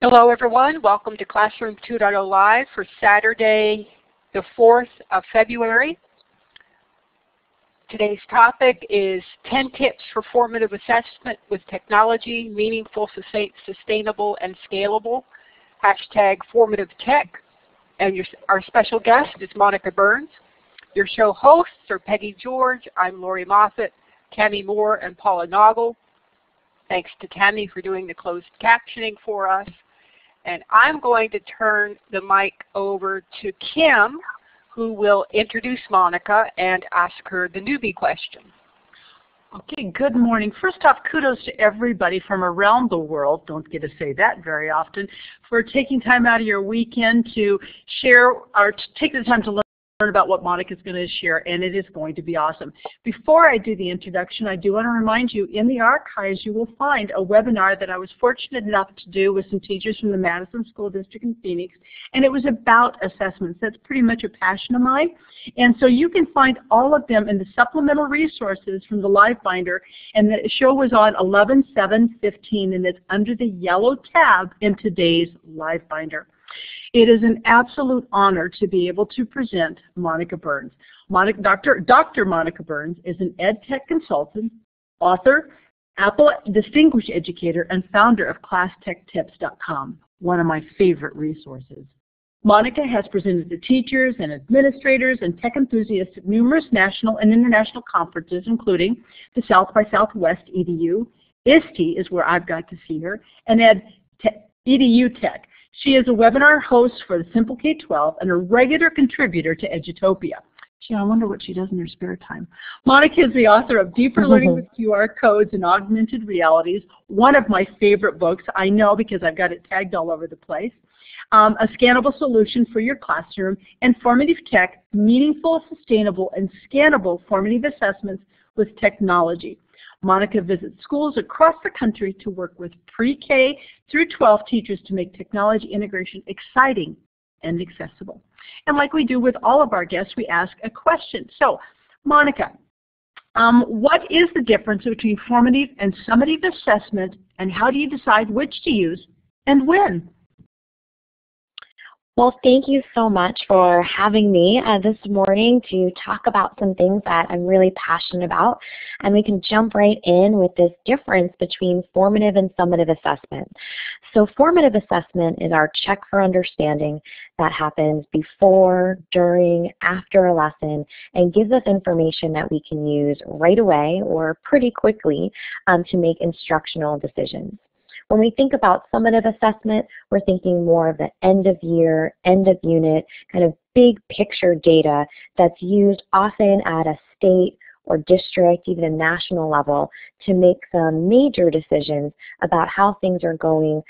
Hello everyone, welcome to Classroom 2.0 Live for Saturday the 4th of February. Today's topic is 10 tips for formative assessment with technology, meaningful, sustainable, and scalable. #FormativeTech. And our special guest is Monica Burns. Your show hosts are Peggy George, I'm Lori Moffitt, Tammy Moore, and Paula Noggle. Thanks to Tammy for doing the closed captioning for us. And I'm going to turn the mic over to Kim, who will introduce Monica and ask her the newbie question. Okay, good morning. First off, kudos to everybody from around the world, don't get to say that very often, for taking time out of your weekend to share or to take the time to learn about what Monica is going to share, and it is going to be awesome. Before I do the introduction, I do want to remind you, in the archives you will find a webinar that I was fortunate enough to do with some teachers from the Madison School District in Phoenix, and it was about assessments. That's pretty much a passion of mine, and so you can find all of them in the supplemental resources from the Live Binder, and the show was on 11/7/15, and it's under the yellow tab in today's Live Binder. It is an absolute honor to be able to present Monica Burns. Dr. Monica Burns is an EdTech consultant, author, Apple Distinguished Educator, and founder of ClassTechTips.com, one of my favorite resources. Monica has presented to teachers and administrators and tech enthusiasts at numerous national and international conferences, including the South by Southwest EDU, ISTE is where I've got to see her, and EDU Tech. She is a webinar host for the Simple K-12 and a regular contributor to Edutopia. Gee, I wonder what she does in her spare time. Monica is the author of Deeper Learning with QR Codes and Augmented Realities, one of my favorite books, I know because I've got it tagged all over the place, A Scannable Solution for Your Classroom, and Formative Tech, Meaningful, Sustainable, and Scannable Formative Assessments with Technology. Monica visits schools across the country to work with pre-K through 12 teachers to make technology integration exciting and accessible. And like we do with all of our guests, we ask a question. So, Monica, what is the difference between formative and summative assessment, and how do you decide which to use and when? Well, thank you so much for having me this morning to talk about some things that I'm really passionate about, and we can jump right in with this difference between formative and summative assessment. So formative assessment is our check for understanding that happens before, during, after a lesson, and gives us information that we can use right away or pretty quickly to make instructional decisions. When we think about summative assessment, we're thinking more of the end of year, end of unit, kind of big picture data that's used often at a state or district, even a national level, to make some major decisions about how things are going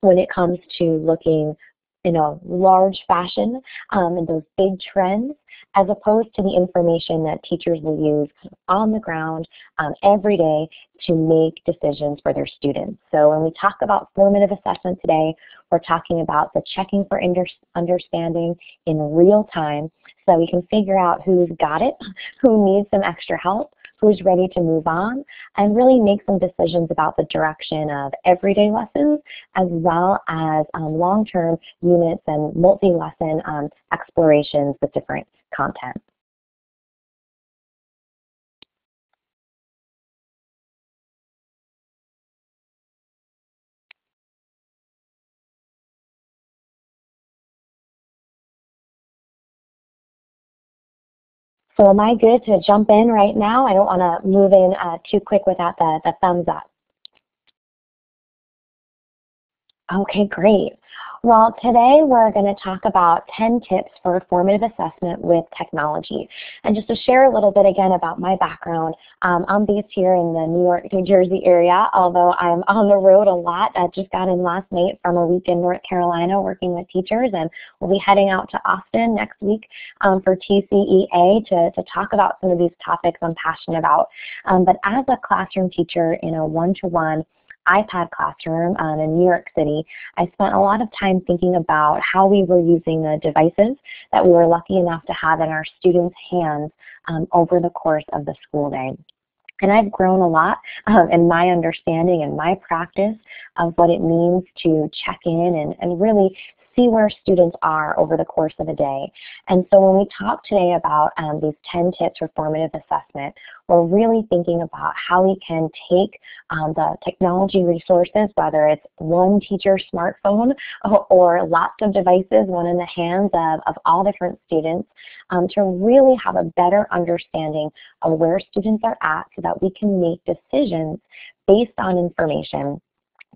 when it comes to looking in a large fashion and those big trends, as opposed to the information that teachers will use on the ground every day to make decisions for their students. So when we talk about formative assessment today, we're talking about the checking for understanding in real time so that we can figure out who's got it, who needs some extra help, who's ready to move on, and really make some decisions about the direction of everyday lessons as well as long-term units and multi-lesson explorations with different content. So am I good to jump in right now? I don't want to move in too quick without the thumbs up. Okay, great. Well, today we're going to talk about 10 tips for formative assessment with technology. And just to share a little bit again about my background, I'm based here in the New York, New Jersey area, although I'm on the road a lot. I just got in last night from a week in North Carolina working with teachers, and we'll be heading out to Austin next week for TCEA to talk about some of these topics I'm passionate about. But as a classroom teacher in a one-to-one iPad classroom in New York City, I spent a lot of time thinking about how we were using the devices that we were lucky enough to have in our students' hands over the course of the school day. And I've grown a lot in my understanding and my practice of what it means to check in and really see where students are over the course of a day. And so when we talk today about these 10 tips for formative assessment, we're really thinking about how we can take the technology resources, whether it's one teacher's smartphone or lots of devices, one in the hands of all different students, to really have a better understanding of where students are at so that we can make decisions based on information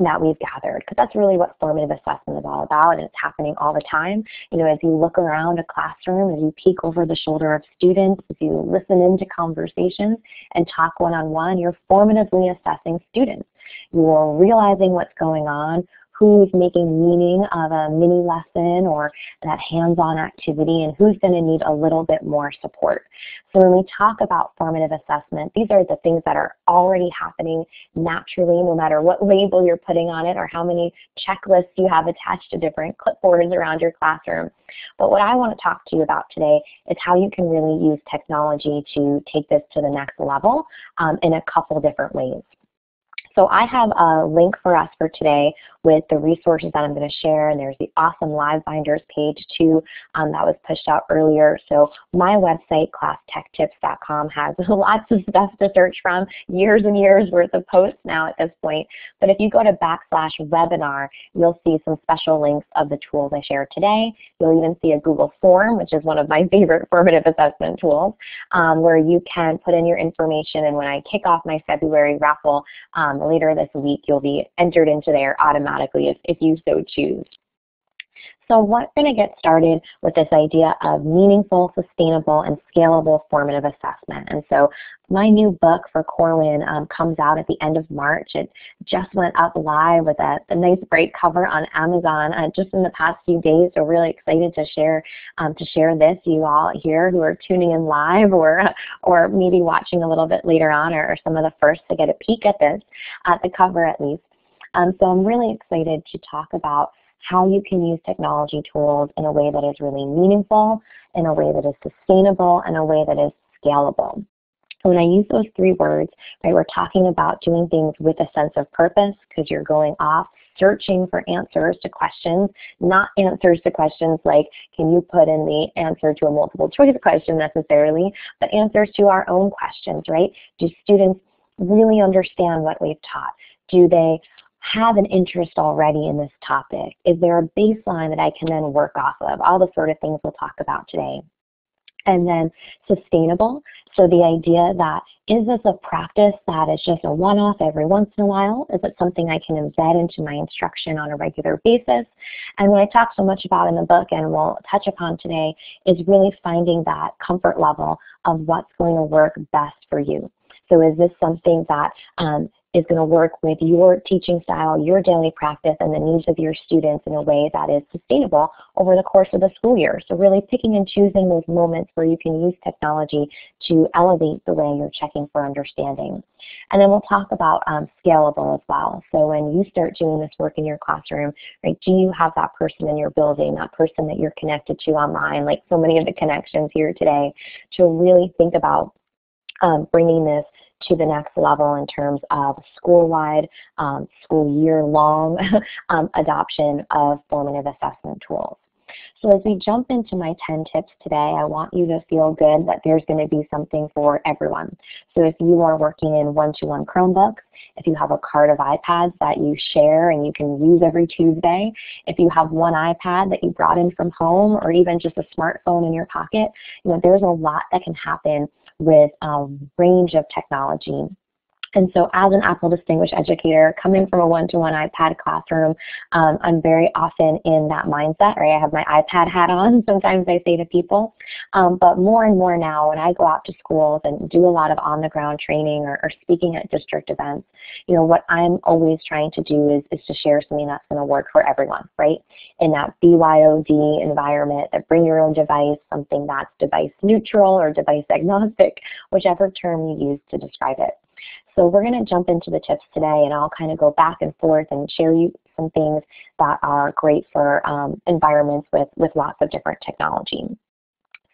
that we've gathered, because that's really what formative assessment is all about, and it's happening all the time. You know, as you look around a classroom, as you peek over the shoulder of students, as you listen into conversations and talk one-on-one, you're formatively assessing students. You're realizing what's going on, who's making meaning of a mini lesson or that hands-on activity, and who's going to need a little bit more support. So when we talk about formative assessment, these are the things that are already happening naturally, no matter what label you're putting on it or how many checklists you have attached to different clipboards around your classroom. But what I want to talk to you about today is how you can really use technology to take this to the next level in a couple different ways. So I have a link for us for today with the resources that I'm going to share, and there's the awesome Live Binders page too that was pushed out earlier. So my website, ClassTechTips.com, has lots of stuff to search from, years and years worth of posts now at this point. But if you go to /webinar, you'll see some special links of the tools I shared today. You'll even see a Google form, which is one of my favorite formative assessment tools, where you can put in your information, and when I kick off my February raffle later this week, you'll be entered into there automatically if you so choose. So we're going to get started with this idea of meaningful, sustainable, and scalable formative assessment. And so my new book for Corwin comes out at the end of March. It just went up live with a nice bright cover on Amazon just in the past few days. So really excited to share this. You all here who are tuning in live or maybe watching a little bit later on, or some of the first to get a peek at this, at the cover at least. So I'm really excited to talk about how you can use technology tools in a way that is really meaningful, in a way that is sustainable, in a way that is scalable. So when I use those three words, right, we're talking about doing things with a sense of purpose, because you're going off searching for answers to questions, not answers to questions like, can you put in the answer to a multiple choice question necessarily, but answers to our own questions, right? Do students really understand what we've taught? Do they have an interest already in this topic? Is there a baseline that I can then work off of? All the sort of things we'll talk about today. And then sustainable. So the idea that, is this a practice that is just a one-off every once in a while? Is it something I can embed into my instruction on a regular basis? And what I talk so much about in the book, and we'll touch upon today, is really finding that comfort level of what's going to work best for you. So is this something that is going to work with your teaching style, your daily practice, and the needs of your students in a way that is sustainable over the course of the school year? So really picking and choosing those moments where you can use technology to elevate the way you're checking for understanding. And then we'll talk about scalable as well. So when you start doing this work in your classroom, right, do you have that person in your building, that person that you're connected to online, like so many of the connections here today, to really think about bringing this to the next level in terms of school-wide, school year-long adoption of formative assessment tools. So as we jump into my 10 tips today, I want you to feel good that there's going to be something for everyone. So if you are working in one-to-one Chromebooks, if you have a cart of iPads that you share and you can use every Tuesday, if you have one iPad that you brought in from home, or even just a smartphone in your pocket, you know, there's a lot that can happen with a range of technology. And so as an Apple Distinguished Educator coming from a one-to-one iPad classroom, I'm very often in that mindset, right? I have my iPad hat on, sometimes I say to people, but more and more now when I go out to schools and do a lot of on-the-ground training or speaking at district events, you know, what I'm always trying to do is to share something that's going to work for everyone, right? In that BYOD environment, that bring your own device, something that's device neutral or device agnostic, whichever term you use to describe it. So we're going to jump into the tips today, and I'll kind of go back and forth and share you some things that are great for environments with lots of different technology.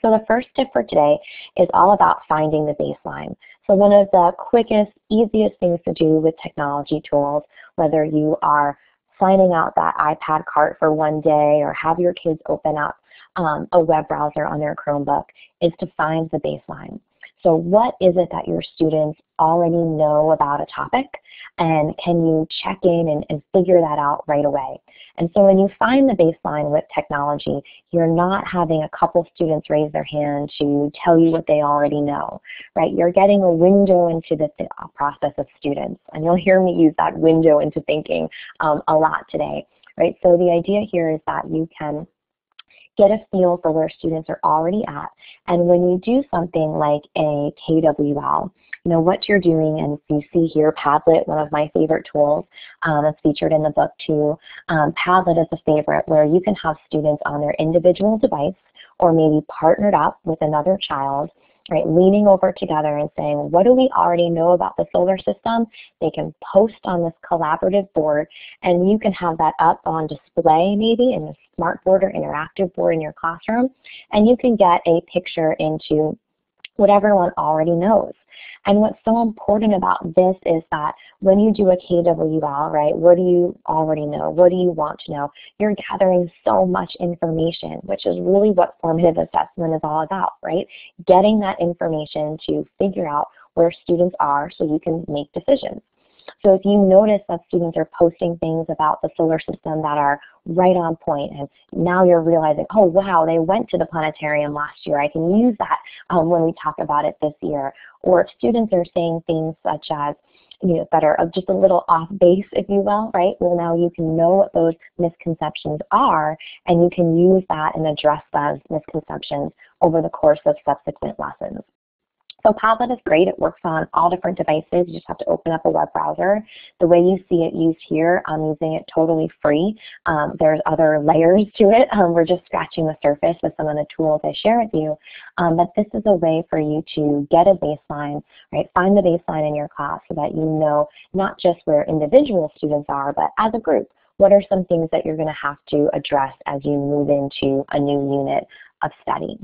So the first tip for today is all about finding the baseline. So one of the quickest, easiest things to do with technology tools, whether you are planning out that iPad cart for one day or have your kids open up a web browser on their Chromebook, is to find the baseline. So what is it that your students already know about a topic, and can you check in and figure that out right away? And so when you find the baseline with technology, you're not having a couple students raise their hand to tell you what they already know, right? You're getting a window into the process of students, and you'll hear me use that window into thinking a lot today, right? So the idea here is that you can get a feel for where students are already at, and when you do something like a KWL, you know what you're doing, and you see here Padlet, one of my favorite tools that's featured in the book too. Padlet is a favorite where you can have students on their individual device or maybe partnered up with another child, right, leaning over together and saying, what do we already know about the solar system? They can post on this collaborative board, and you can have that up on display maybe in a smart board or interactive board in your classroom, and you can get a picture into what everyone already knows. And what's so important about this is that when you do a KWL, right, what do you already know? What do you want to know? You're gathering so much information, which is really what formative assessment is all about, right? Getting that information to figure out where students are so you can make decisions. So if you notice that students are posting things about the solar system that are right on point, and now you're realizing, oh wow, they went to the planetarium last year, I can use that when we talk about it this year. Or if students are saying things such as, you know, that are just a little off base, if you will, right? Well, now you can know what those misconceptions are, and you can use that and address those misconceptions over the course of subsequent lessons. So Padlet is great. It works on all different devices. You just have to open up a web browser. The way you see it used here, I'm using it totally free. There's other layers to it. We're just scratching the surface with some of the tools I share with you. But this is a way for you to get a baseline, right? Find the baseline in your class so that you know not just where individual students are, but as a group, what are some things that you're going to have to address as you move into a new unit of study.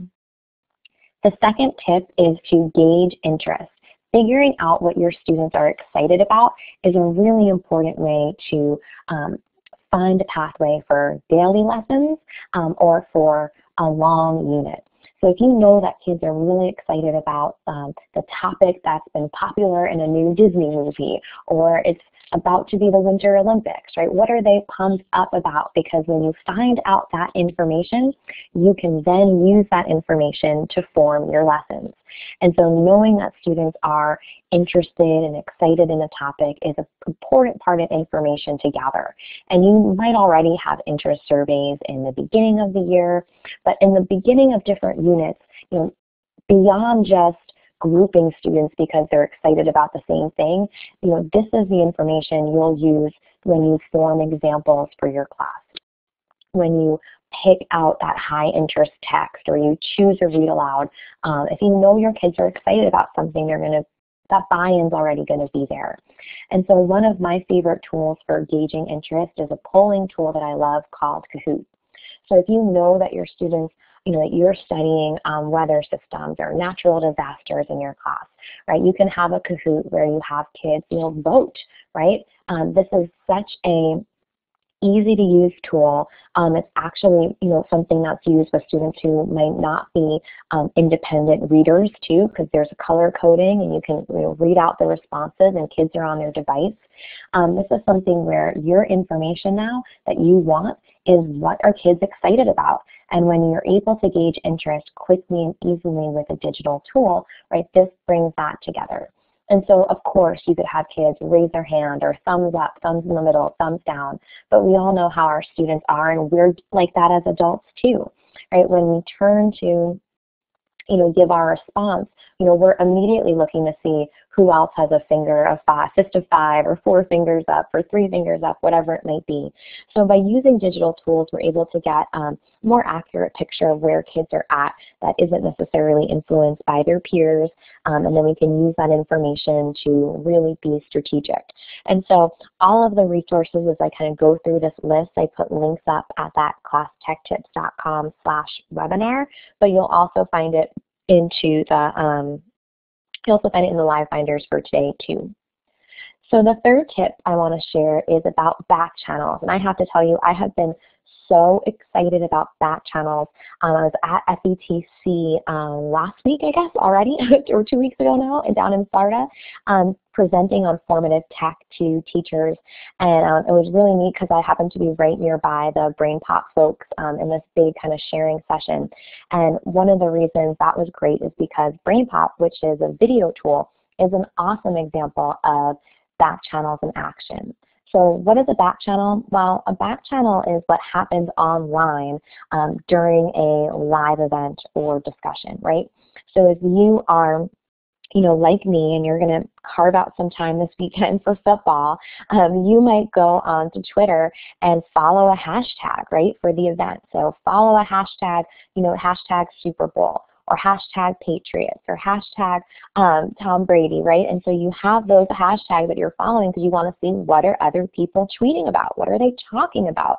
The second tip is to gauge interest. Figuring out what your students are excited about is a really important way to find a pathway for daily lessons or for a long unit. So if you know that kids are really excited about the topic that's been popular in a new Disney movie, or it's about to be the Winter Olympics, right? What are they pumped up about? Because when you find out that information, you can then use that information to form your lessons. And so knowing that students are interested and excited in a topic is an important part of information to gather. And you might already have interest surveys in the beginning of the year, but in the beginning of different units, you know, beyond just grouping students because they're excited about the same thing, you know, this is the information you'll use when you form examples for your class. When you pick out that high interest text, or you choose a read aloud, if you know your kids are excited about something, they're going to, that buy-in's already going to be there. And so one of my favorite tools for gauging interest is a polling tool that I love called Kahoot. So if you know that your students, you know, that you're studying weather systems or natural disasters in your class, right? You can have a Kahoot where you have kids, you know, vote, right? This is such an easy to use tool. It's actually, you know, something that's used by students who might not be independent readers too, because there's a color coding and you can, you know, read out the responses, and kids are on their device. This is something where your information now that you want is what are kids excited about. And when you're able to gauge interest quickly and easily with a digital tool, right, this brings that together. And so, of course, you could have kids raise their hand or thumbs up, thumbs in the middle, thumbs down, but we all know how our students are, and we're like that as adults too, right? When we turn to, you know, give our response, you know, we're immediately looking to see who else has a finger of five, fist of five, or four fingers up, or three fingers up, whatever it might be. So by using digital tools, we're able to get a more accurate picture of where kids are at that isn't necessarily influenced by their peers, and then we can use that information to really be strategic. And so all of the resources, as I kind of go through this list, I put links up at that ClassTechTips.com/webinar, but you'll also find it in the live binders for today too. So the third tip I want to share is about back channels, and I have to tell you, I have been so excited about back channels. I was at FETC last week, I guess, already, or 2 weeks ago now, and down in Florida, presenting on FormativeTech to teachers, and it was really neat because I happened to be right nearby the BrainPop folks in this big kind of sharing session. And one of the reasons that was great is because BrainPop, which is a video tool, is an awesome example of back channels in action. So what is a back channel? Well, a back channel is what happens online during a live event or discussion, right? So if you are, you know, like me, and you're going to carve out some time this weekend for football, you might go onto Twitter and follow a hashtag, right, for the event. So follow a hashtag, you know, hashtag Super Bowl, or hashtag Patriots, or hashtag Tom Brady, right? And so you have those hashtags that you're following because you want to see what are other people tweeting about, what are they talking about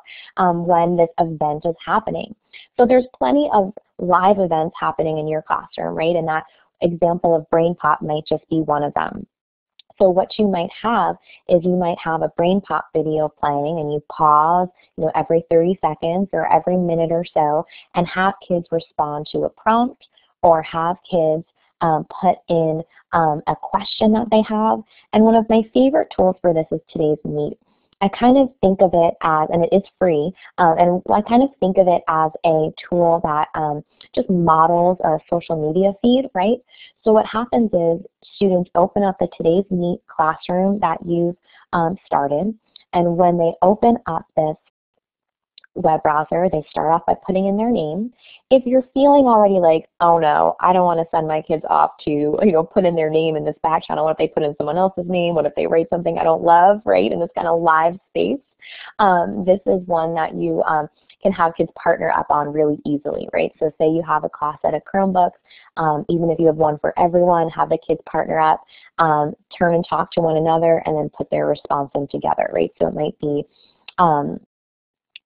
when this event is happening. So there's plenty of live events happening in your classroom, right? And that example of BrainPop might just be one of them. So what you might have is you might have a BrainPop video playing, and you pause, you know, every 30 seconds or every minute or so, and have kids respond to a prompt, or have kids put in a question that they have. And one of my favorite tools for this is Today's Meet. I kind of think of it as, and it is free, and I kind of think of it as a tool that just models a social media feed, right? So what happens is students open up the Today's Meet classroom that you've started, and when they open up this web browser, they start off by putting in their name. If you're feeling already like, oh no, I don't want to send my kids off to, you know, put in their name in this back channel, what if they put in someone else's name, what if they write something I don't love, right, in this kind of live space, this is one that you can have kids partner up on really easily, right? So say you have a class set of Chromebooks, even if you have one for everyone, have the kids partner up, turn and talk to one another, and then put their response in together, right? So it might be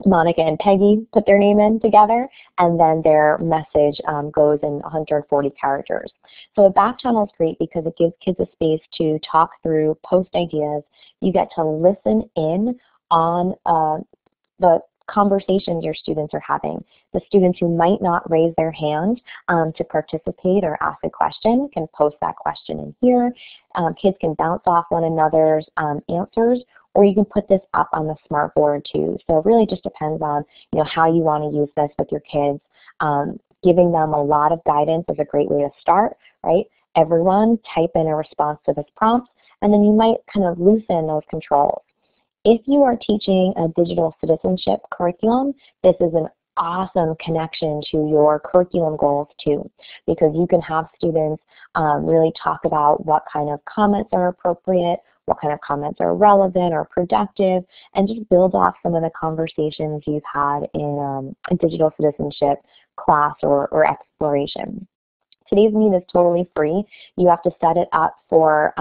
Monica and Peggy put their name in together, and then their message goes in 140 characters. So a back channel is great because it gives kids a space to talk through, post ideas. You get to listen in on the conversations your students are having. The students who might not raise their hand to participate or ask a question can post that question in here. Kids can bounce off one another's answers, or you can put this up on the smart board too. So it really just depends on, you know, how you want to use this with your kids. Giving them a lot of guidance is a great way to start, right? Everyone type in a response to this prompt, and then you might kind of loosen those controls. If you are teaching a digital citizenship curriculum, this is an awesome connection to your curriculum goals too, because you can have students really talk about what kind of comments are appropriate, what kind of comments are relevant or productive, and just build off some of the conversations you've had in a digital citizenship class or exploration. Today's Meet is totally free. You have to set it up for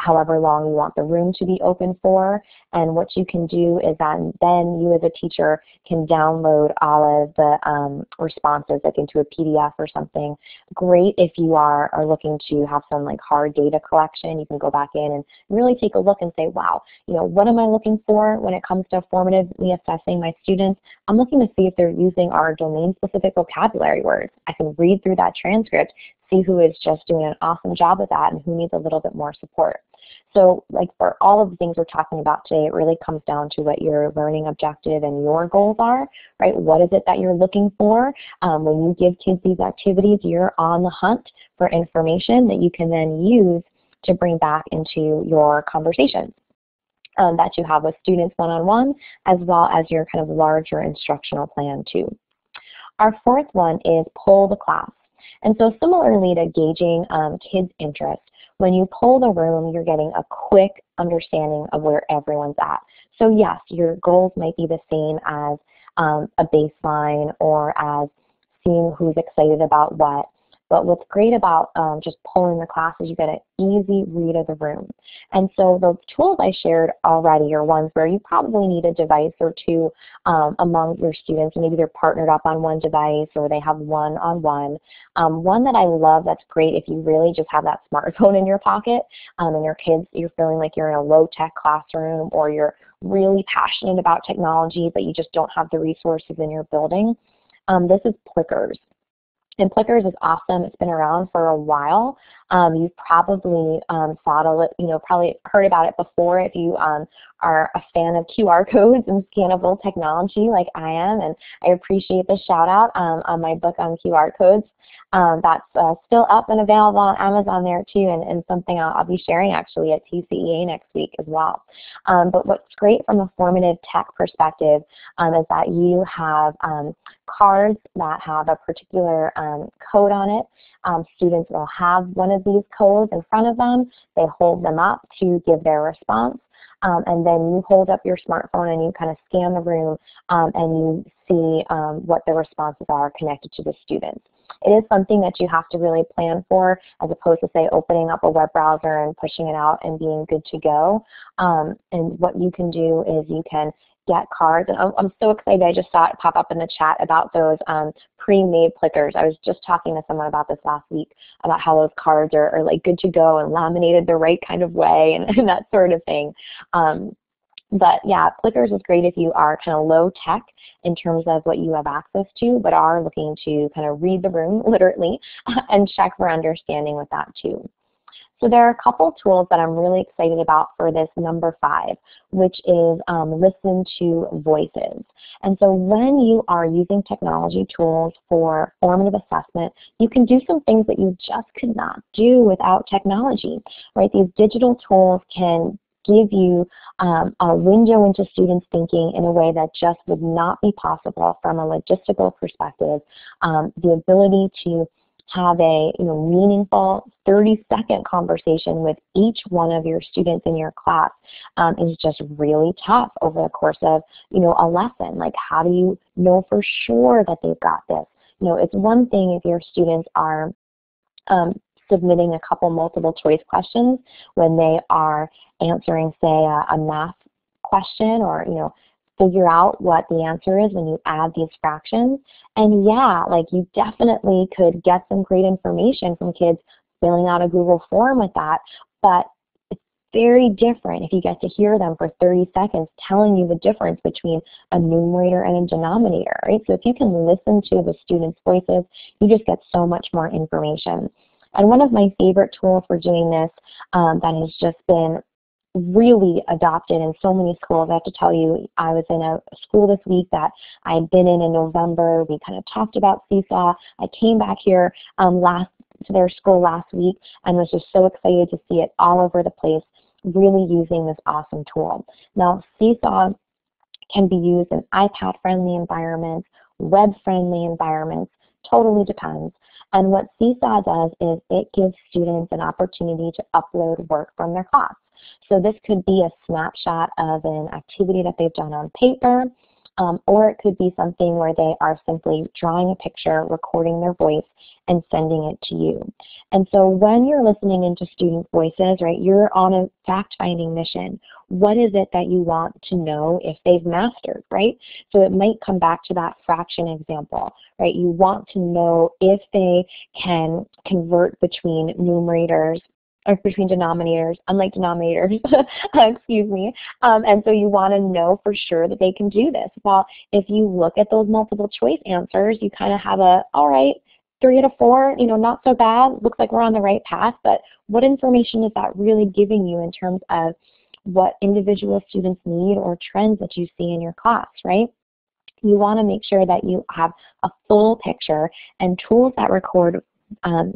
however long you want the room to be open for, and what you can do is that then you as a teacher can download all of the responses like into a PDF or something. Great if you are looking to have some like hard data collection, you can go back in and really take a look and say, wow, you know, what am I looking for when it comes to formatively assessing my students? I'm looking to see if they're using our domain-specific vocabulary words. I can read through that transcript, see who is just doing an awesome job with that and who needs a little bit more support. So like for all of the things we're talking about today, it really comes down to what your learning objective and your goals are, right? What is it that you're looking for? When you give kids these activities, you're on the hunt for information that you can then use to bring back into your conversations that you have with students one-on-one, as well as your kind of larger instructional plan too. Our fourth one is poll the class. And so similarly to gauging kids' interest, When you poll the room, you're getting a quick understanding of where everyone's at. So yes, your goals might be the same as a baseline or as seeing who's excited about what. But what's great about just polling the class is you get an easy read of the room. And so the tools I shared already are ones where you probably need a device or two among your students. Maybe they're partnered up on one device or they have one-on-one. One that I love that's great if you really just have that smartphone in your pocket and your kids, you're feeling like you're in a low-tech classroom or you're really passionate about technology but you just don't have the resources in your building. This is Plickers. And Plickers is awesome. It's been around for a while. You've probably probably heard about it before if you are a fan of QR codes and scannable technology like I am. And I appreciate the shout out on my book on QR codes. That's still up and available on Amazon there too, and something I'll be sharing actually at TCEA next week as well. But what's great from a formative tech perspective is that you have cards that have a particular code on it. Students will have one of these codes in front of them. They hold them up to give their response. And then you hold up your smartphone and you kind of scan the room and you see what the responses are connected to the students. It is something that you have to really plan for as opposed to, say, opening up a web browser and pushing it out and being good to go. And what you can do is you can get cards. And I'm so excited. I just saw it pop up in the chat about those pre-made Plickers. I was just talking to someone about this last week about how those cards are like good to go and laminated the right kind of way and that sort of thing. But yeah, Plickers is great if you are kind of low tech in terms of what you have access to, but are looking to kind of read the room literally and check for understanding with that too. So there are a couple tools that I'm really excited about for this number 5, which is listen to voices. And so when you are using technology tools for formative assessment, you can do some things that you just could not do without technology, right? These digital tools can give you a window into students' thinking in a way that just would not be possible from a logistical perspective. The ability to have a meaningful 30-second conversation with each one of your students in your class is just really tough over the course of a lesson. Like, how do you know for sure that they've got this? It's one thing if your students are submitting a couple multiple choice questions when they are answering, say, a math question or figure out what the answer is when you add these fractions. And yeah, like, you definitely could get some great information from kids filling out a Google form with that, but it's very different if you get to hear them for 30 seconds telling you the difference between a numerator and a denominator, right? So if you can listen to the students' voices, you just get so much more information. And one of my favorite tools for doing this that has just been really adopted in so many schools. I have to tell you, I was in a school this week that I had been in November. We kind of talked about Seesaw. I came back here to their school last week and was just so excited to see it all over the place, really using this awesome tool. Now, Seesaw can be used in iPad-friendly environments, web-friendly environments, totally depends. And what Seesaw does is it gives students an opportunity to upload work from their class. So this could be a snapshot of an activity that they've done on paper, or it could be something where they are simply drawing a picture, recording their voice, and sending it to you. And so when you're listening into student voices, right, you're on a fact-finding mission. What is it that you want to know if they've mastered, right? So it might come back to that fraction example, right? You want to know if they can convert between numerators or between denominators, excuse me. And so you want to know for sure that they can do this. Well, if you look at those multiple choice answers, you kind of have a, all right, 3 out of 4, not so bad, looks like we're on the right path, but what information is that really giving you in terms of what individual students need or trends that you see in your class, right? You want to make sure that you have a full picture, and tools that record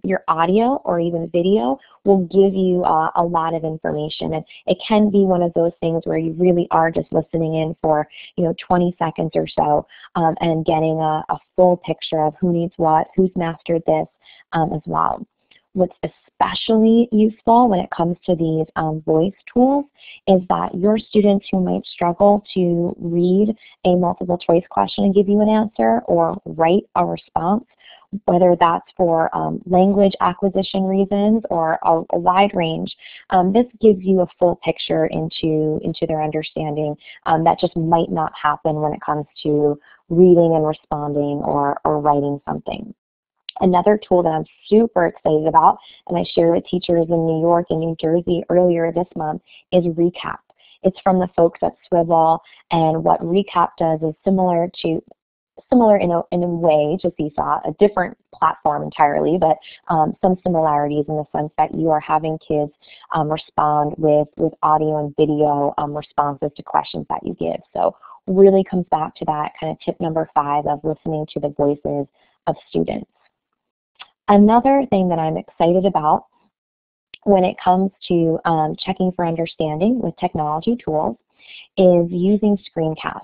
your audio or even video will give you a lot of information. And it can be one of those things where you really are just listening in for 20 seconds or so and getting a full picture of who needs what, who's mastered this as well. What's especially useful when it comes to these voice tools is that your students who might struggle to read a multiple choice question and give you an answer or write a response, whether that's for language acquisition reasons or a wide range, this gives you a full picture into their understanding that just might not happen when it comes to reading and responding or writing something. Another tool that I'm super excited about, and I shared with teachers in New York and New Jersey earlier this month, is Recap. It's from the folks at Swivel, and what Recap does is similar in a way to Seesaw, a different platform entirely, but some similarities in the sense that you are having kids respond with audio and video responses to questions that you give. So really comes back to that kind of tip number 5 of listening to the voices of students. Another thing that I'm excited about when it comes to checking for understanding with technology tools is using screencasts.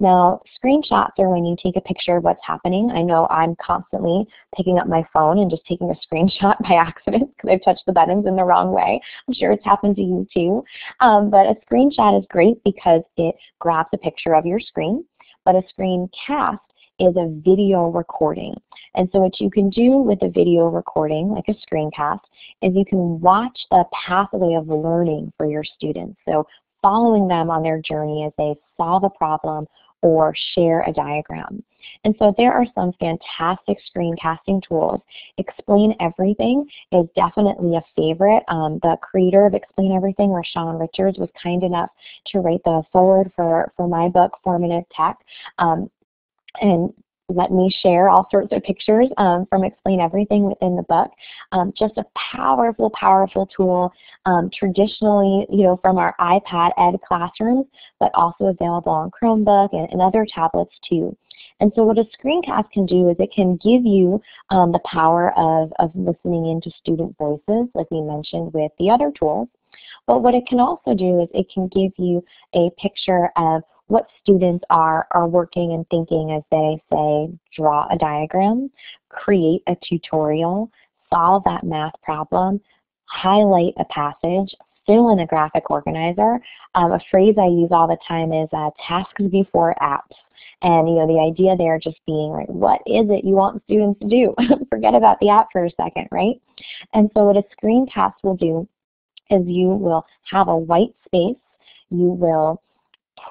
Now, screenshots are when you take a picture of what's happening. I know I'm constantly picking up my phone and just taking a screenshot by accident because I've touched the buttons in the wrong way. I'm sure it's happened to you too. But a screenshot is great because it grabs a picture of your screen, but a screencast is a video recording. And so what you can do with a video recording, like a screencast, is you can watch the pathway of learning for your students. So following them on their journey as they solve a problem or share a diagram. And so there are some fantastic screencasting tools. Explain Everything is definitely a favorite. The creator of Explain Everything, Sean Richards, was kind enough to write the foreword for my book, FormativeTech, and let me share all sorts of pictures from Explain Everything within the book. Just a powerful, powerful tool, traditionally, you know, from our iPad Ed classrooms, but also available on Chromebook and other tablets too. And so what a screencast can do is it can give you the power of listening into student voices, like we mentioned with the other tools. But what it can also do is it can give you a picture of what students are working and thinking as they, say, draw a diagram, create a tutorial, solve that math problem, highlight a passage, fill in a graphic organizer. A phrase I use all the time is tasks before apps. And you know, the idea there just being, right, what is it you want students to do? Forget about the app for a second, right? And so what a screencast will do is you will have a white space, you will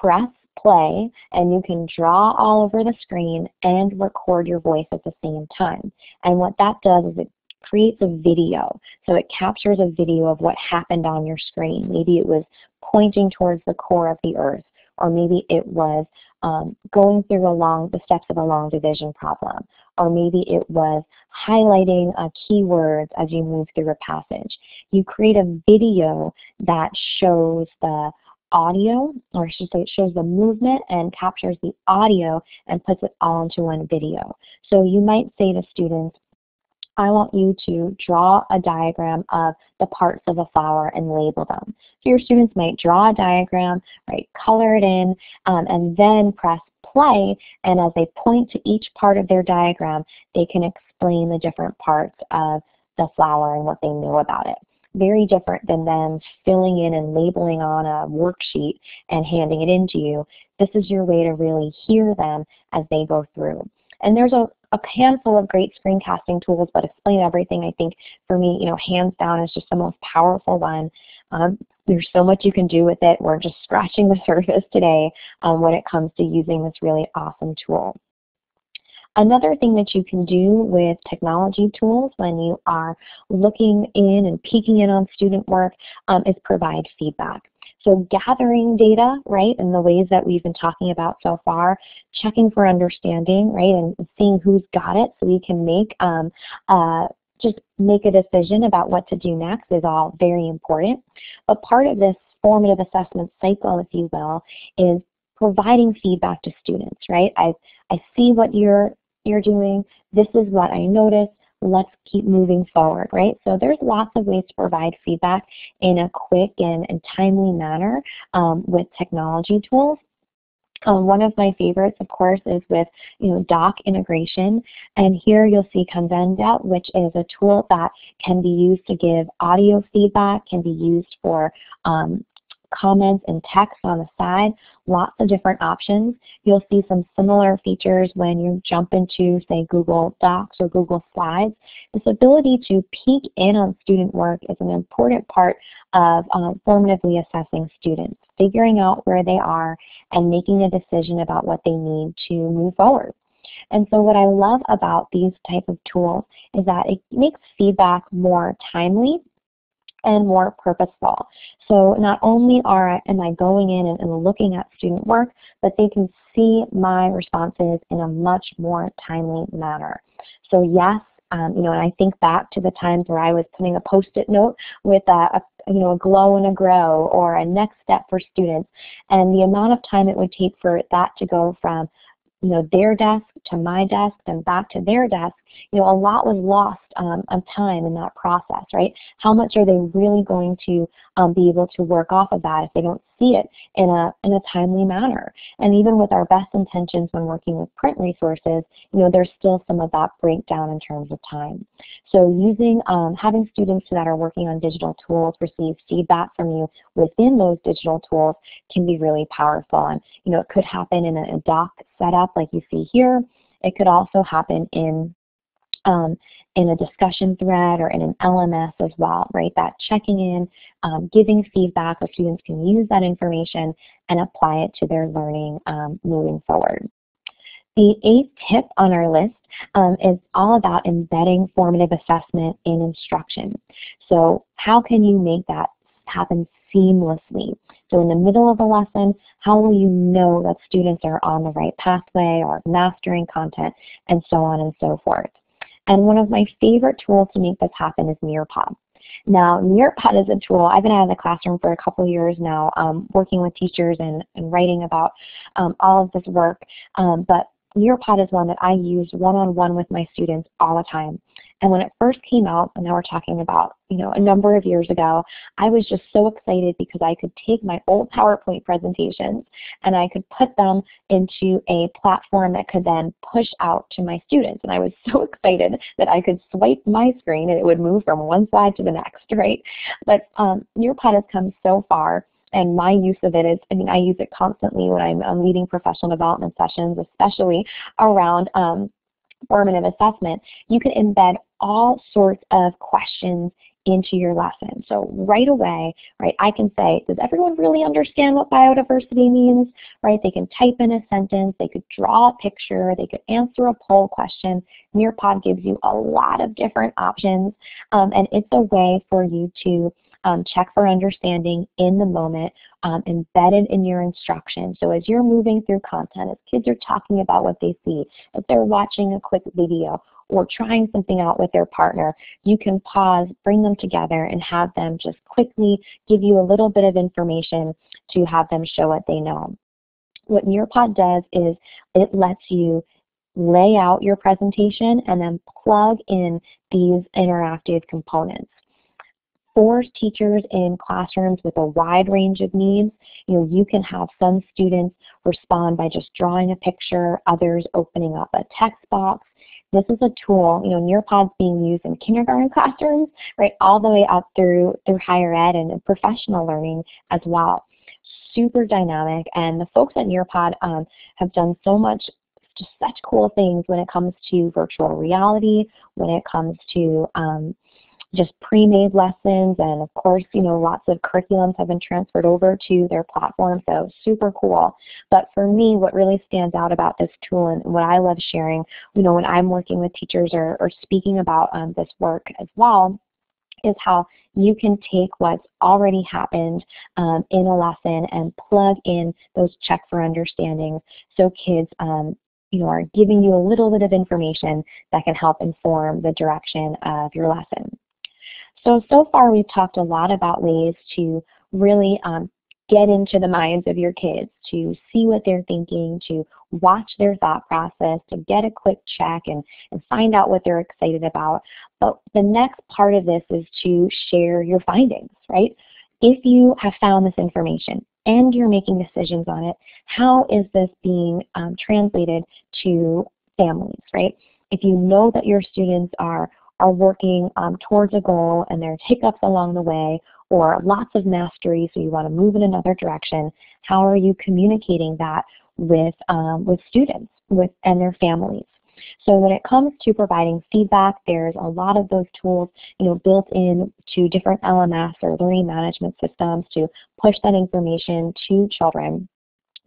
press play, and you can draw all over the screen and record your voice at the same time. And what that does is it creates a video. So it captures a video of what happened on your screen. Maybe it was pointing towards the core of the earth, or maybe it was going through the steps of a long division problem, or maybe it was highlighting keywords as you move through a passage. You create a video that shows the audio, or I should say it shows the movement and captures the audio and puts it all into one video. So you might say to students, I want you to draw a diagram of the parts of a flower and label them. So your students might draw a diagram, right, color it in, and then press play, and as they point to each part of their diagram, they can explain the different parts of the flower and what they know about it. Very different than them filling in and labeling on a worksheet and handing it in to you. This is your way to really hear them as they go through. And there's a handful of great screencasting tools, but Explain Everything, I think, for me, you know, hands down is just the most powerful one. There's so much you can do with it. We're just scratching the surface today when it comes to using this really awesome tool. Another thing that you can do with technology tools when you are looking in and peeking in on student work is provide feedback. So gathering data, right, in the ways that we've been talking about so far, checking for understanding, right, and seeing who's got it so we can make just make a decision about what to do next is all very important. But part of this formative assessment cycle, if you will, is providing feedback to students, right? I see what you're doing. This is what I noticed. Let's keep moving forward, right? So there's lots of ways to provide feedback in a quick and timely manner with technology tools. One of my favorites, of course, is with doc integration, and here you'll see Convena, which is a tool that can be used to give audio feedback, can be used for comments and text on the side, lots of different options. You'll see some similar features when you jump into, say, Google Docs or Google Slides. This ability to peek in on student work is an important part of formatively assessing students, figuring out where they are and making a decision about what they need to move forward. And so what I love about these type of tools is that it makes feedback more timely and more purposeful. So not only am I going in and looking at student work, but they can see my responses in a much more timely manner. So yes, and I think back to the times where I was putting a post-it note with a glow and a grow or a next step for students, and the amount of time it would take for that to go from their desk to my desk and back to their desk, a lot was lost of time in that process, right? How much are they really going to be able to work off of that if they don't see it in a timely manner? And even with our best intentions when working with print resources, there's still some of that breakdown in terms of time. So having students that are working on digital tools receive feedback from you within those digital tools can be really powerful. And it could happen in a doc setup like you see here. It could also happen in a discussion thread or in an LMS as well, right? That checking in, giving feedback, so students can use that information and apply it to their learning moving forward. The eighth tip on our list is all about embedding formative assessment in instruction. So how can you make that happen seamlessly? So in the middle of a lesson, how will you know that students are on the right pathway or mastering content and so on and so forth? And one of my favorite tools to make this happen is Nearpod. Now, Nearpod is a tool I've been out of the classroom for a couple of years now, working with teachers and writing about all of this work. But Nearpod is one that I use one-on-one with my students all the time. And when it first came out, and now we're talking about a number of years ago, I was just so excited because I could take my old PowerPoint presentations and I could put them into a platform that could then push out to my students. And I was so excited that I could swipe my screen and it would move from one slide to the next, right? But Nearpod has come so far. And my use of it is, I use it constantly when I'm leading professional development sessions, especially around formative assessment. You can embed all sorts of questions into your lesson. So right away, right, I can say, does everyone really understand what biodiversity means? Right? They can type in a sentence, they could draw a picture, they could answer a poll question. Nearpod gives you a lot of different options, and it's a way for you to check for understanding in the moment, embedded in your instruction. So as you're moving through content, as kids are talking about what they see, as they're watching a quick video or trying something out with their partner, you can pause, bring them together, and have them just quickly give you a little bit of information to have them show what they know. What Nearpod does is it lets you lay out your presentation and then plug in these interactive components. For teachers in classrooms with a wide range of needs, you can have some students respond by just drawing a picture, others opening up a text box. This is a tool, Nearpod's being used in kindergarten classrooms, right, all the way up through higher ed and professional learning as well. Super dynamic, and the folks at Nearpod have done so much, just such cool things when it comes to virtual reality, when it comes to just pre-made lessons, and of course, lots of curriculums have been transferred over to their platform, so super cool. But for me, what really stands out about this tool and what I love sharing, when I'm working with teachers or speaking about this work as well, is how you can take what's already happened in a lesson and plug in those check for understandings so kids are giving you a little bit of information that can help inform the direction of your lesson. So far we've talked a lot about ways to really get into the minds of your kids, to see what they're thinking, to watch their thought process, to get a quick check and find out what they're excited about. But the next part of this is to share your findings, right? If you have found this information, and you're making decisions on it, how is this being translated to families, right? If you know that your students are working towards a goal and there's hiccups along the way, or lots of mastery, so you want to move in another direction, how are you communicating that with students and their families? So when it comes to providing feedback, there's a lot of those tools, you know, built in to different LMS or learning management systems to push that information to children.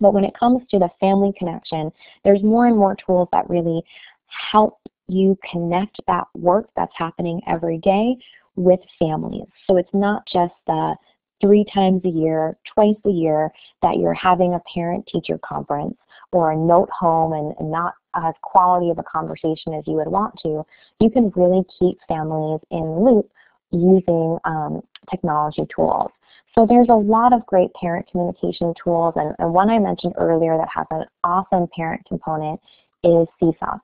But when it comes to the family connection, there's more and more tools that really help you connect that work that's happening every day with families. So it's not just the 3 times a year, twice a year that you're having a parent-teacher conference or a note home and not as quality of a conversation as you would want to. You can really keep families in the loop using technology tools. So there's a lot of great parent communication tools, and one I mentioned earlier that has an awesome parent component is Seesaw.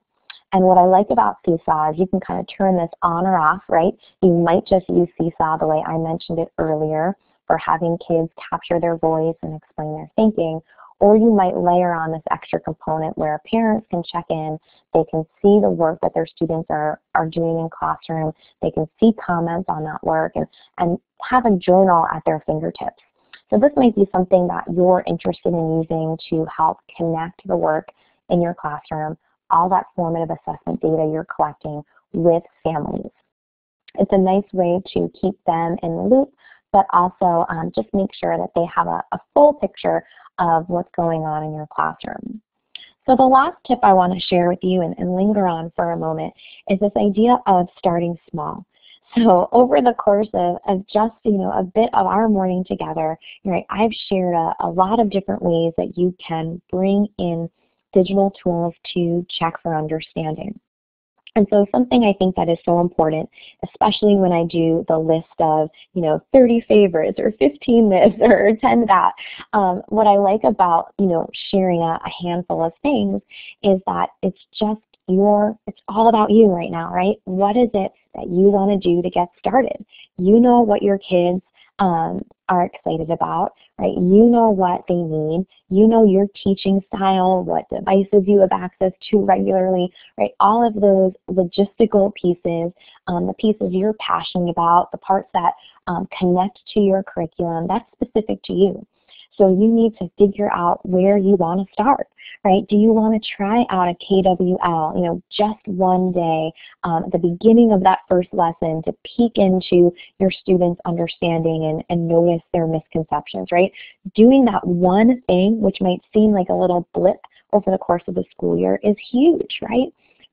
And what I like about Seesaw is you can kind of turn this on or off, right? You might just use Seesaw the way I mentioned it earlier for having kids capture their voice and explain their thinking, or you might layer on this extra component where parents can check in, they can see the work that their students are doing in classroom, they can see comments on that work, and have a journal at their fingertips. So this might be something that you're interested in using to help connect the work in your classroom, all that formative assessment data you're collecting, with families. It's a nice way to keep them in the loop, but also just make sure that they have a full picture of what's going on in your classroom. So the last tip I want to share with you and linger on for a moment is this idea of starting small. So over the course of just, you know, a bit of our morning together, right, I've shared a lot of different ways that you can bring in digital tools to check for understanding. And so something I think that is so important, especially when I do the list of, you know, 30 favorites or 15 this or 10 that, what I like about, you know, sharing a handful of things is that it's just it's all about you right now, right? What is it that you want to do to get started? You know what your kids are excited about, right? You know what they need. You know your teaching style, what devices you have access to regularly, right? All of those logistical pieces, the pieces you're passionate about, the parts that connect to your curriculum, that's specific to you. So you need to figure out where you want to start, right? Do you want to try out a KWL, you know, just one day at the beginning of that first lesson to peek into your students' understanding and notice their misconceptions, right? Doing that one thing, which might seem like a little blip over the course of the school year, is huge, right?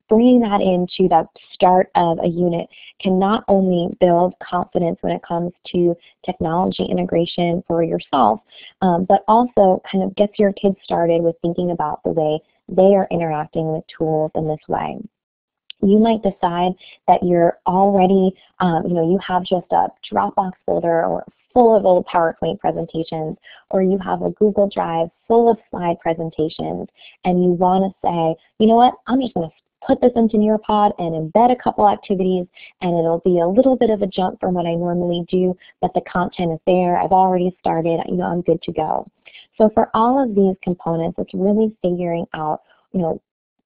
Bringing that into the start of a unit can not only build confidence when it comes to technology integration for yourself, but also kind of gets your kids started with thinking about the way they are interacting with tools in this way. You might decide that you're already, you know, you have just a Dropbox folder or full of old PowerPoint presentations, or you have a Google Drive full of slide presentations, and you want to say, you know what, I'm just going to put this into Nearpod and embed a couple activities, and it'll be a little bit of a jump from what I normally do, but the content is there, I've already started, you know, I'm good to go. So for all of these components, it's really figuring out, you know,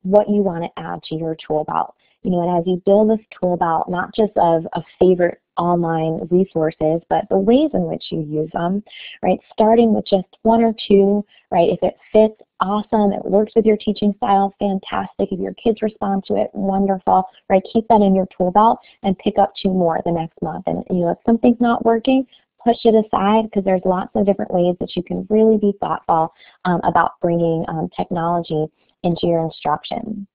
what you want to add to your tool belt. You know, and as you build this tool belt, not just of favorite online resources, but the ways in which you use them, right? Starting with just 1 or 2, right? If it fits, awesome. It works with your teaching style, fantastic. If your kids respond to it, wonderful, right? Keep that in your tool belt and pick up 2 more the next month. And, you know, if something's not working, push it aside, because there's lots of different ways that you can really be thoughtful about bringing technology into your instruction.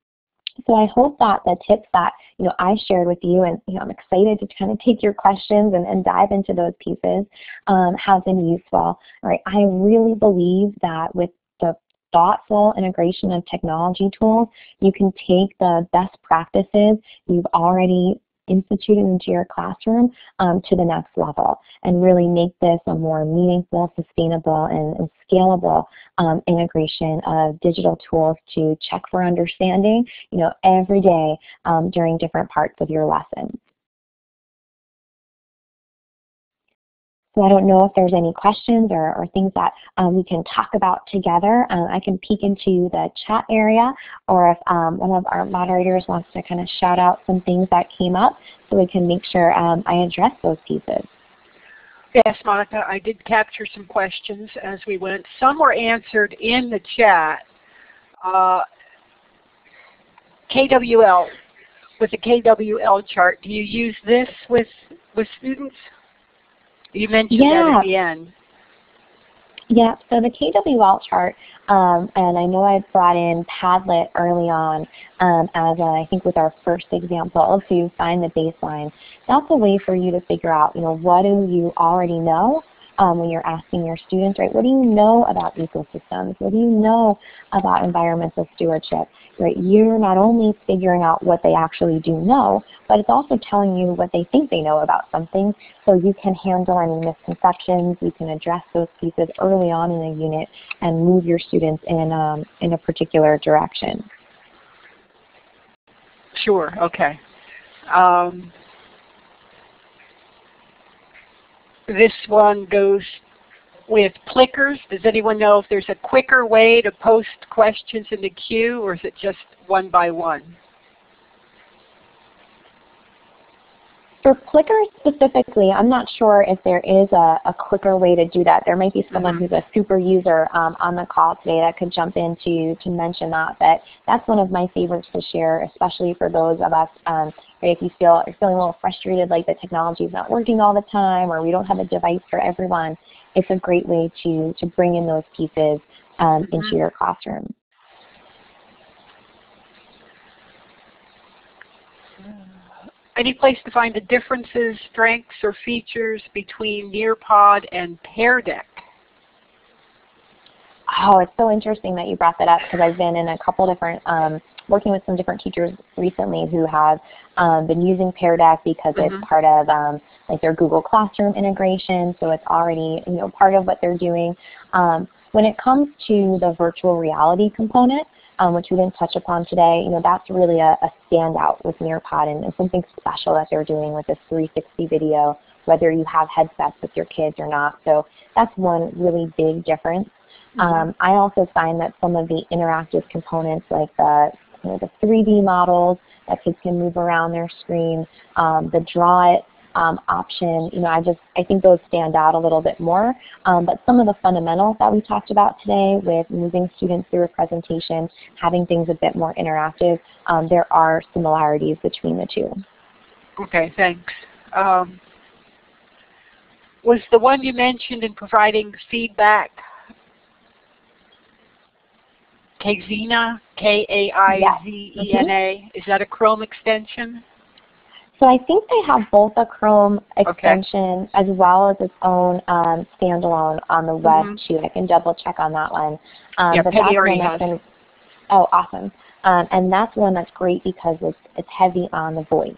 So I hope that the tips that, you know, I shared with you, and, you know, I'm excited to kind of take your questions and dive into those pieces, have been useful. All right, I really believe that with the thoughtful integration of technology tools, you can take the best practices you've already instituted into your classroom to the next level and really make this a more meaningful, sustainable, and scalable integration of digital tools to check for understanding, you know, every day during different parts of your lessons. So I don't know if there's any questions or things that we can talk about together. I can peek into the chat area, or if one of our moderators wants to kind of shout out some things that came up so we can make sure I address those pieces. Yes, Monica, I did capture some questions as we went. Some were answered in the chat. KWL, with the KWL chart, do you use this with students? You mentioned that at the end. Yeah, so the KWL chart, and I know I brought in Padlet early on as I think with our first example to find the baseline. That's a way for you to figure out, you know, what do you already know when you're asking your students, right? What do you know about ecosystems? What do you know about environmental stewardship? Right? You're not only figuring out what they actually do know, but it's also telling you what they think they know about something, so you can handle any misconceptions. You can address those pieces early on in a unit and move your students in a particular direction. Sure. Okay. This one goes with Plickers. Does anyone know if there's a quicker way to post questions in the queue, or is it just one by one? For Plickers specifically, I'm not sure if there is a quicker way to do that. There might be someone who's a super user on the call today that could jump in to mention that. But that's one of my favorites to share, especially for those of us if you feel you're feeling a little frustrated, like the technology is not working all the time, or we don't have a device for everyone. It's a great way to bring in those pieces into your classroom. Any place to find the differences, strengths, or features between Nearpod and Pear Deck? Oh, it's so interesting that you brought that up, because I've been in a couple different, working with some different teachers recently who have been using Pear Deck because it's part of like their Google Classroom integration, so it's already, you know, part of what they're doing. When it comes to the virtual reality component, which we didn't touch upon today, you know, that's really a standout with Nearpod and something special that they're doing with this 360 video, whether you have headsets with your kids or not. So that's one really big difference. I also find that some of the interactive components, like the 3D models that kids can move around their screen, the draw it option, you know, I think those stand out a little bit more. But some of the fundamentals that we talked about today, with moving students through a presentation, having things a bit more interactive, there are similarities between the two. Okay, thanks. Was the one you mentioned in providing feedback Kaizena, K-A-I-Z-E-N-A? Is that a Chrome extension? So I think they have both a Chrome extension as well as its own standalone on the web too. I can double check on that one. But Patty already has. Oh, awesome. And that's one that's great because it's heavy on the voice.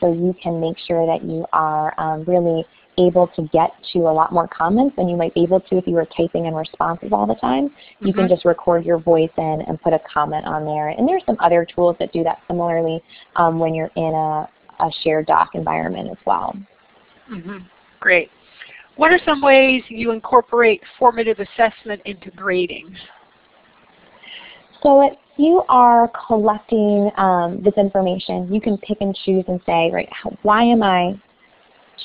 So you can make sure that you are really able to get to a lot more comments than you might be able to if you were typing in responses all the time. You can just record your voice in and put a comment on there. And there's some other tools that do that similarly when you're in a shared doc environment as well. Great. What are some ways you incorporate formative assessment into grading? So if you are collecting this information, you can pick and choose and say, right, why am I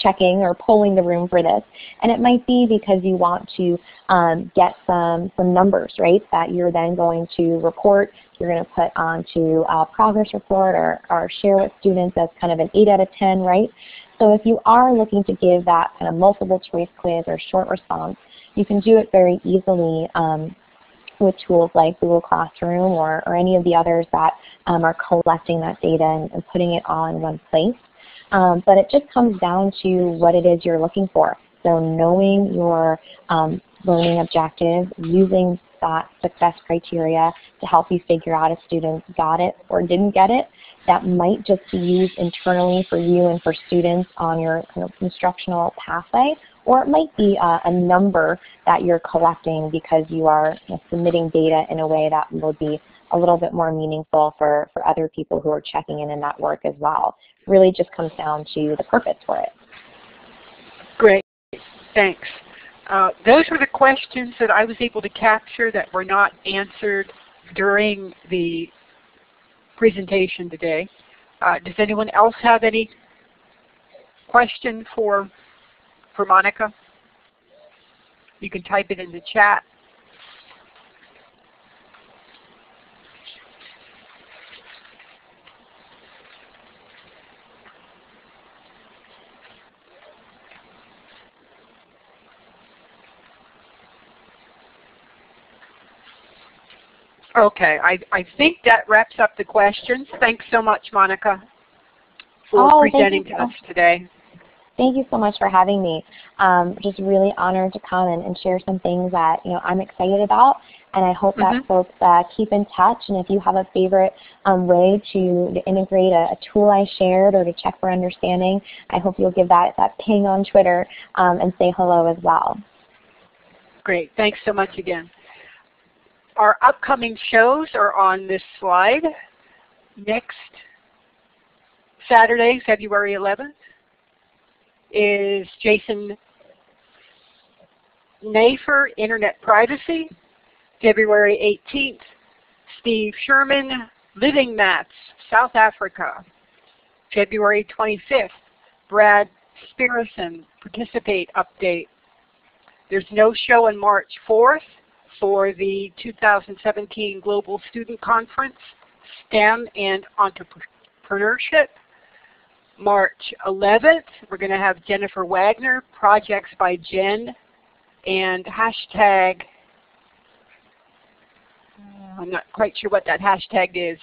checking or polling the room for this? And it might be because you want to get some numbers, right, that you're then going to report, you're going to put onto a progress report or share with students as kind of an 8 out of 10, right? So if you are looking to give that kind of multiple choice quiz or short response, you can do it very easily with tools like Google Classroom or any of the others that are collecting that data and putting it all in one place. But it just comes down to what it is you're looking for. So knowing your learning objective, using that success criteria to help you figure out if students got it or didn't get it. That might just be used internally for you and for students on your kind of instructional pathway, or it might be a number that you're collecting because you are submitting data in a way that will be a little bit more meaningful for other people who are checking in that work as well. Really just comes down to the purpose for it. Great. Thanks. Those were the questions that I was able to capture that were not answered during the presentation today. Does anyone else have any question for Monica? You can type it in the chat. Okay, I think that wraps up the questions. Thanks so much, Monica, for presenting to us today. Thank you so much for having me. Just really honored to come and share some things that I'm excited about, and I hope that folks keep in touch. And if you have a favorite way to integrate a tool I shared or to check for understanding, I hope you'll give that ping on Twitter and say hello as well. Great. Thanks so much again. Our upcoming shows are on this slide. Next Saturday, February 11th, is Jason Nafer, Internet Privacy. February 18th, Steve Sherman, Living Maths, South Africa. February 25th, Brad Spearson, Participate Update. There's no show on March 4th. For the 2017 Global Student Conference, STEM and Entrepreneurship. March 11th, we're going to have Jennifer Wagner, Projects by Jen, and hashtag, I'm not quite sure what that hashtag is.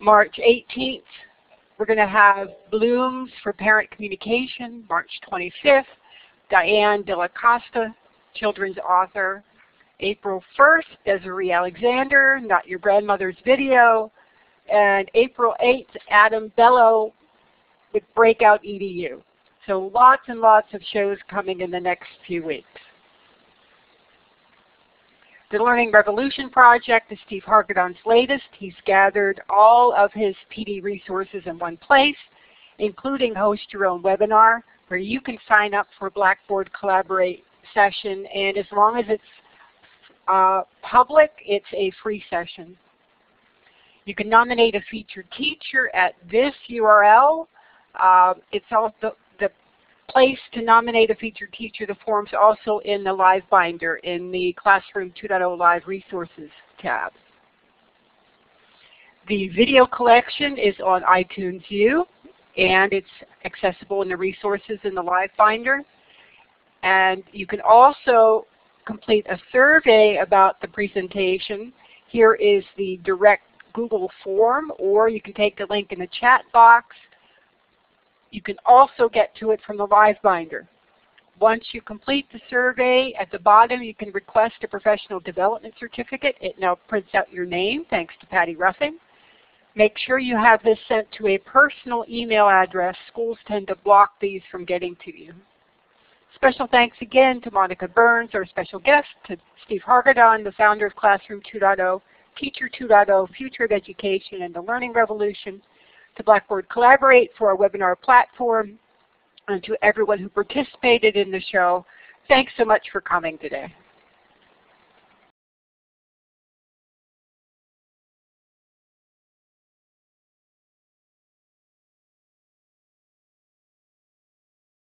March 18th, we're going to have Blooms for Parent Communication. March 25th, Diane De La Costa, children's author. April 1st, Desiree Alexander, Not Your Grandmother's Video, and April 8th, Adam Bello with Breakout EDU. So lots and lots of shows coming in the next few weeks. The Learning Revolution Project is Steve Hargadon's latest. He's gathered all of his PD resources in one place, including Host Your Own Webinar, where you can sign up for Blackboard Collaborate session, and as long as it's public, it's a free session. You can nominate a featured teacher at this URL. It's also the place to nominate a featured teacher. The form's also in the live binder in the Classroom 2.0 Live Resources tab. The video collection is on iTunes U, and it's accessible in the resources in the live binder. And you can also complete a survey about the presentation. Here is the direct Google form, or you can take the link in the chat box. You can also get to it from the live binder. Once you complete the survey, at the bottom you can request a professional development certificate. It now prints out your name, thanks to Patty Ruffing. Make sure you have this sent to a personal email address. Schools tend to block these from getting to you. Special thanks again to Monica Burns, our special guest, to Steve Hargadon, the founder of Classroom 2.0, Teacher 2.0, Future of Education, and the Learning Revolution, to Blackboard Collaborate for our webinar platform, and to everyone who participated in the show. Thanks so much for coming today.